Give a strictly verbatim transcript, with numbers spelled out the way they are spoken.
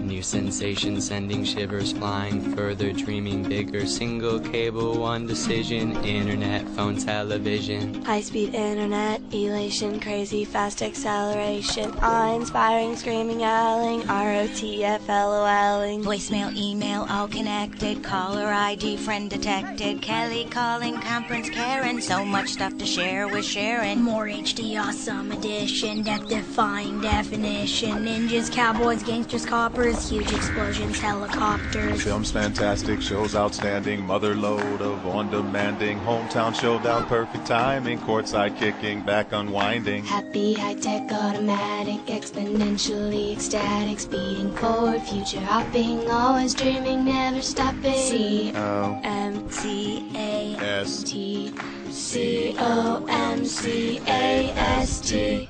New sensation sending shivers flying further, dreaming bigger, single cable, one decision, internet, phone, television, high-speed internet, elation, crazy fast acceleration, awe-inspiring, screaming, yelling, R O T F L O L-ing, voicemail, email, all connected, caller I D, friend detected, Kelly calling, conference Karen, so much stuff to share with Sharon, more H D awesome edition, death-defying definition, ninjas, cowboys, gangsters, coppers, huge explosions, helicopters. Film's fantastic, show's outstanding, mother load of on-demanding, hometown showdown, perfect timing, courtside kicking, back unwinding. Happy, high-tech, automatic, exponentially ecstatic, speeding forward, future hopping, always dreaming, never stopping. C O M C A S T C O M C A S T